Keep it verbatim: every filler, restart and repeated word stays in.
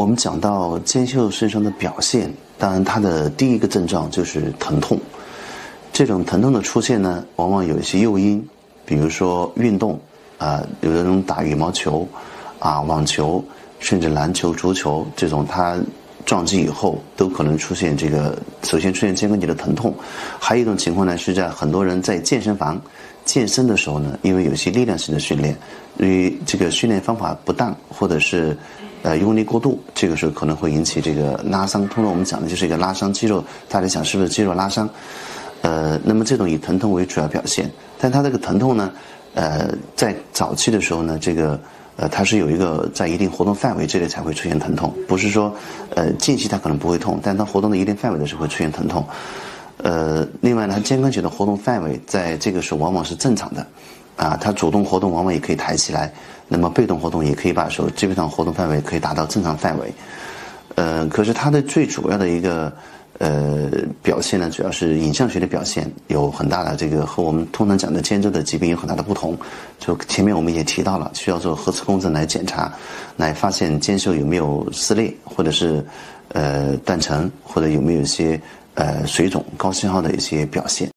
我们讲到肩袖身上的表现，当然它的第一个症状就是疼痛。这种疼痛的出现呢，往往有一些诱因，比如说运动啊、呃，有的人打羽毛球啊、网球，甚至篮球、足球这种，它撞击以后都可能出现这个，首先出现肩关节的疼痛。还有一种情况呢，是在很多人在健身房健身的时候呢，因为有些力量性的训练，因为这个训练方法不当，或者是呃用力过度，这个时候可能会引起这个拉伤。通常我们讲的就是一个拉伤肌肉，大家想是不是肌肉拉伤？呃，那么这种以疼痛为主要表现，但它这个疼痛呢，呃，在早期的时候呢，这个。呃，它是有一个在一定活动范围之内才会出现疼痛，不是说，呃，近期它可能不会痛，但它活动的一定范围的时候会出现疼痛。呃，另外呢，它肩关节的活动范围在这个时候往往是正常的，啊，它主动活动往往也可以抬起来，那么被动活动也可以把手，基本上活动范围可以达到正常范围。呃，可是它的最主要的一个呃表现呢，主要是影像学的表现，有很大的这个和我们通常讲的肩周的疾病有很大的不同。就前面我们也提到了，需要做核磁共振来检查，来发现肩袖有没有撕裂，或者是呃断层，或者有没有一些呃水肿、高信号的一些表现。